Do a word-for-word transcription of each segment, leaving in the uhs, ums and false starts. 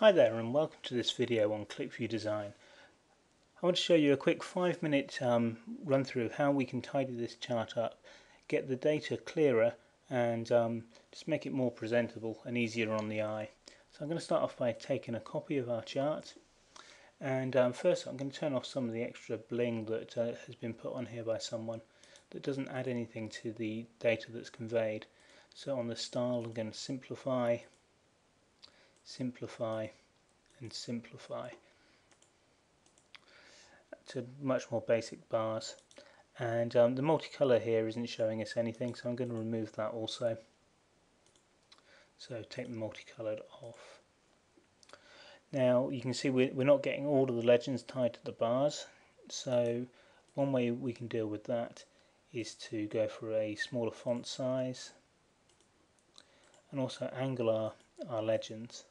Hi there and welcome to this video on QlikView design. I want to show you a quick five minute um, run through how we can tidy this chart up, get the data clearer and um, just make it more presentable and easier on the eye. So I'm going to start off by taking a copy of our chart, and um, first I'm going to turn off some of the extra bling that uh, has been put on here by someone that doesn't add anything to the data that's conveyed. So on the style I'm going to simplify, simplify and simplify to much more basic bars, and um, the multicolour here isn't showing us anything, so I'm going to remove that also. So take the multicoloured off. Now you can see we're, we're not getting all of the legends tied to the bars, so one way we can deal with that is to go for a smaller font size and also angle our, our legends.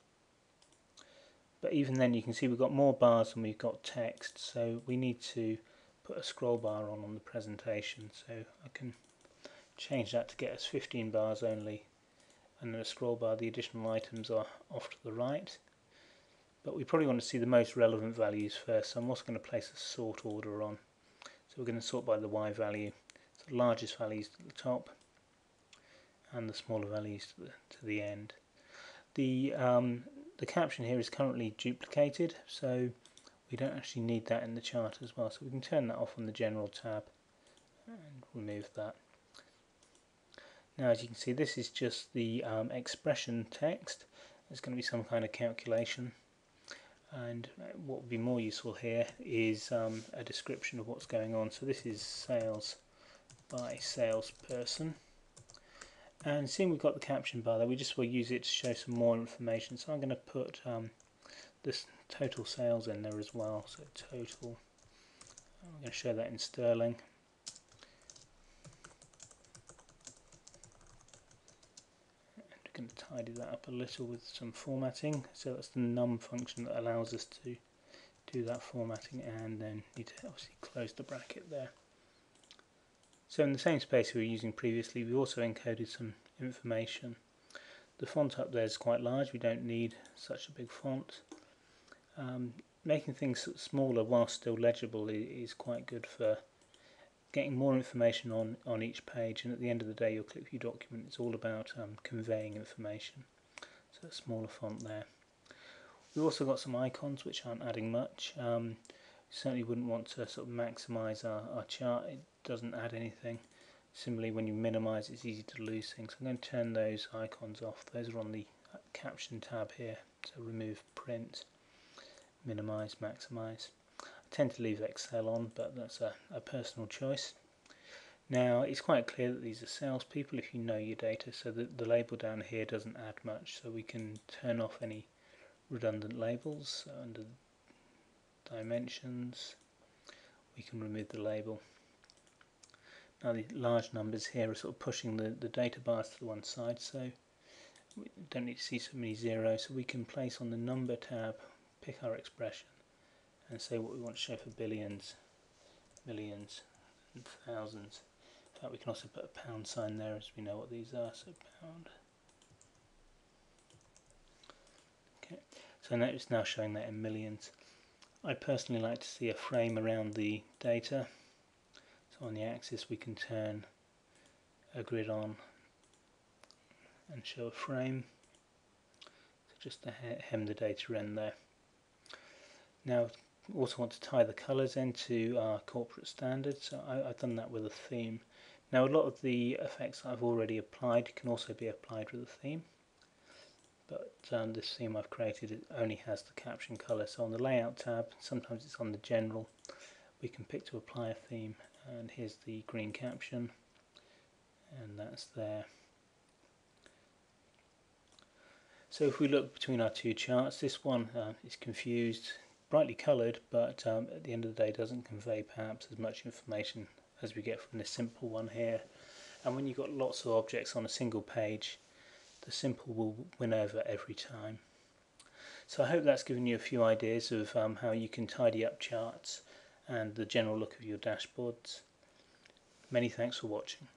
But even then you can see we've got more bars than we've got text, so we need to put a scroll bar on on the presentation. So I can change that to get us fifteen bars only, and then a scroll bar, the additional items are off to the right. But we probably want to see the most relevant values first, so I'm also going to place a sort order on. So we're going to sort by the Y value, so the largest values to the top and the smaller values to the, to the end. The um, The caption here is currently duplicated, so we don't actually need that in the chart as well, so we can turn that off on the general tab and remove that. Now as you can see, this is just the um, expression text. There's going to be some kind of calculation, and what would be more useful here is um, a description of what's going on. So this is sales by salesperson. And seeing we've got the caption bar there, we just will use it to show some more information. So I'm going to put um, this total sales in there as well. So total, I'm going to show that in sterling. And we're going to tidy that up a little with some formatting. So that's the num function that allows us to do that formatting, and then need to obviously close the bracket there. So in the same space we were using previously, we also encoded some information. The font up there is quite large, we don't need such a big font. Um, making things smaller while still legible is quite good for getting more information on, on each page, and at the end of the day your QlikView document is all about um, conveying information. So a smaller font there. We've also got some icons which aren't adding much. Um, certainly wouldn't want to sort of maximise our, our chart, it doesn't add anything. Similarly, when you minimise it's easy to lose things. I'm going to turn those icons off, those are on the caption tab here, so remove print, minimise, maximise. I tend to leave Excel on, but that's a, a personal choice. Now it's quite clear that these are salespeople if you know your data, so the, the label down here doesn't add much, so we can turn off any redundant labels. So under dimensions we can remove the label. Now the large numbers here are sort of pushing the, the data bars to the one side, so we don't need to see so many zeros, so we can place on the number tab, pick our expression and say what we want to show for billions, millions and thousands. In fact we can also put a pound sign there as we know what these are, so pound. Okay, so now it's now showing that in millions. I personally like to see a frame around the data, so on the axis we can turn a grid on and show a frame, so just to hem the data in there. Now also want to tie the colours into our corporate standards, so I, I've done that with a theme. Now a lot of the effects I've already applied can also be applied with a theme, but um, this theme I've created, it only has the caption colour, so on the layout tab, sometimes it's on the general, we can pick to apply a theme, and here's the green caption and that's there. So if we look between our two charts, this one uh, is confused, brightly coloured, but um, at the end of the day doesn't convey perhaps as much information as we get from this simple one here. And when you've got lots of objects on a single page, the simple will win over every time. So I hope that's given you a few ideas of um, how you can tidy up charts and the general look of your dashboards. Many thanks for watching.